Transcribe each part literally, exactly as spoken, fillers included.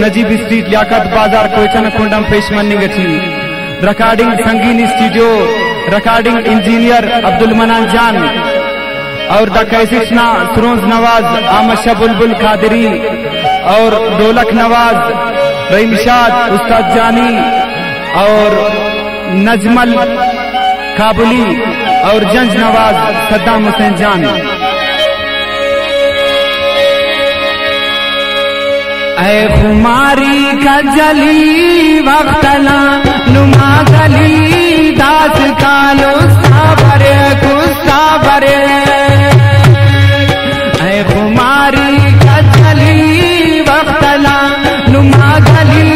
Najeeb street Liaquat बाजार कोयचन कुंडम पेशमनिंग थी recording Sangeen studio recording engineer Abdul Manan Jan और द कैसेट्स ना सुरोज नवाज आमद शाह बुलबुल कादरी और ढोलक नवाज रहीम शाह उस्ताद जानी और नजमल काबुली और जंज नवाज सद्दाम हुसैन जान। ऐ खुमारी का जली वक्तना नुमा गली दास कालो साबर गुस्सा बरे। ऐ खुमारी का जली वक्तना नुमा गली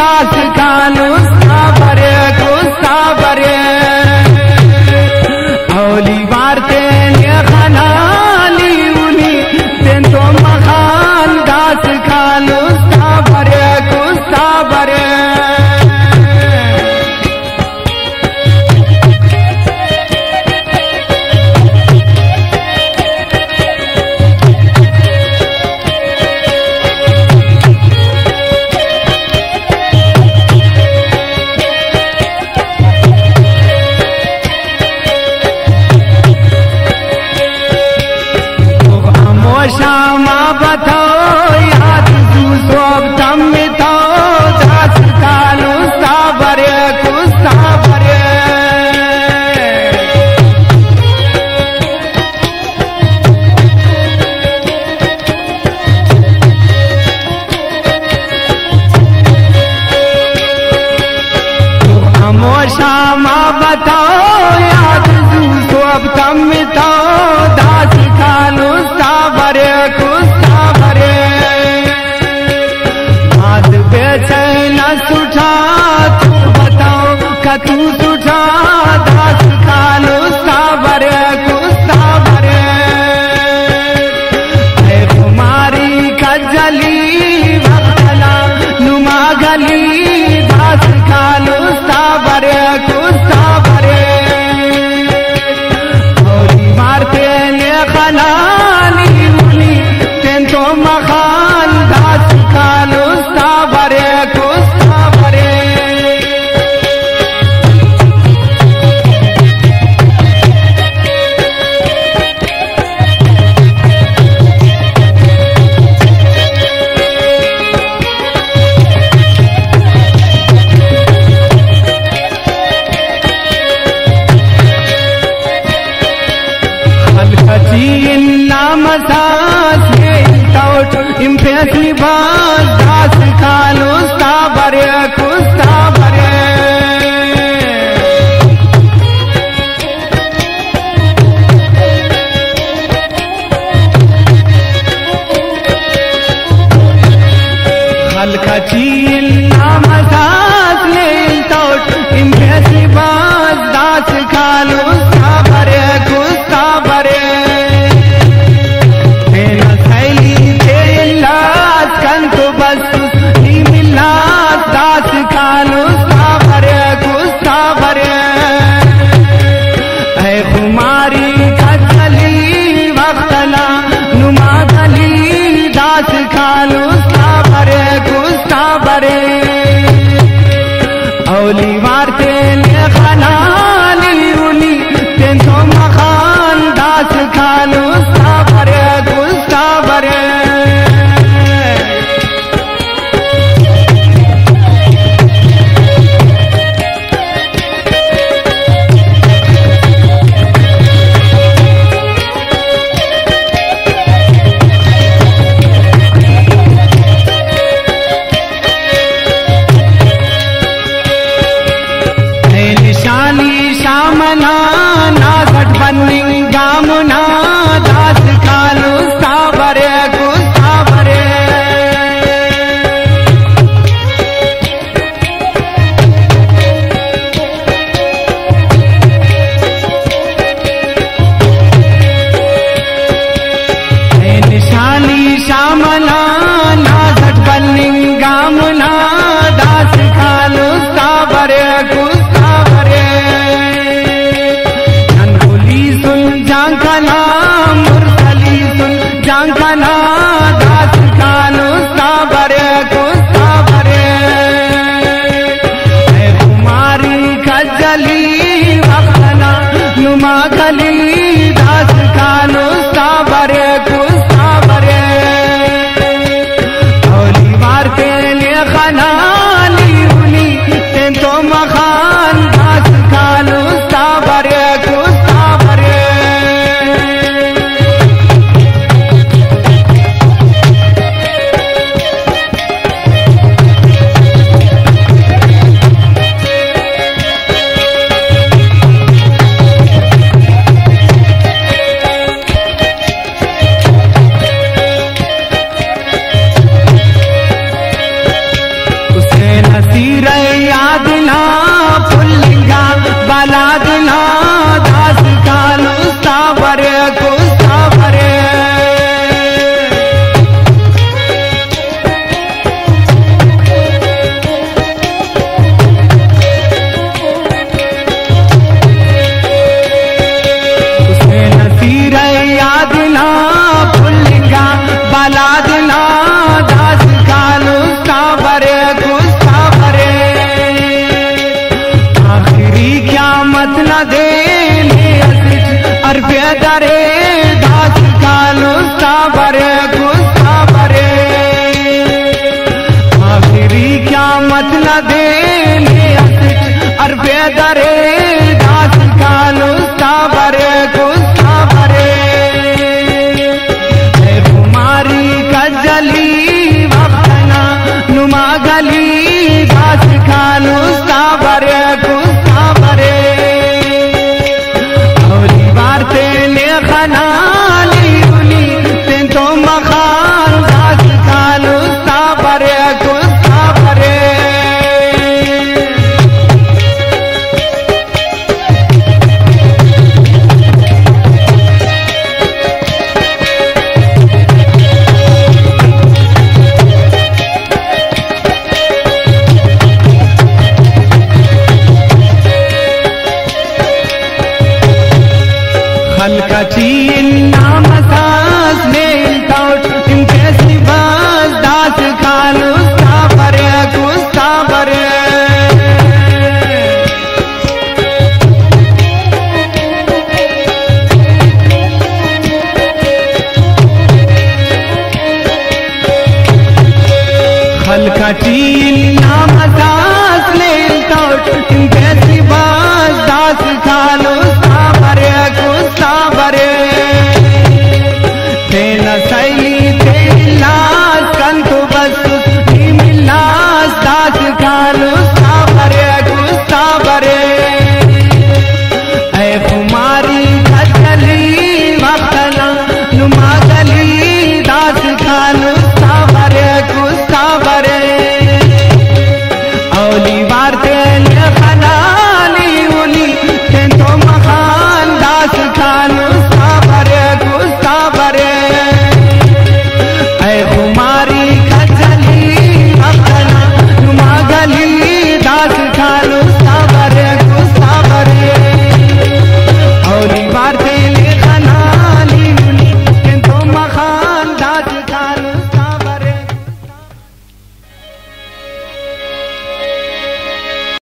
दास कालो साबर गुस्सा बरे। औली बार तेरे खनाली उनी तेन तो महान दास कालो साबर गुस्सा बरे। नुमा गली दास खालू साबरे गुस्सा बरे। सीरैया दिना पुलिया बाला दिना दास काल सावर को सावर सीरैया दिना पुलिया बाला दिना दास काल सावर को हल्का चीन नाम दास ले तोड़।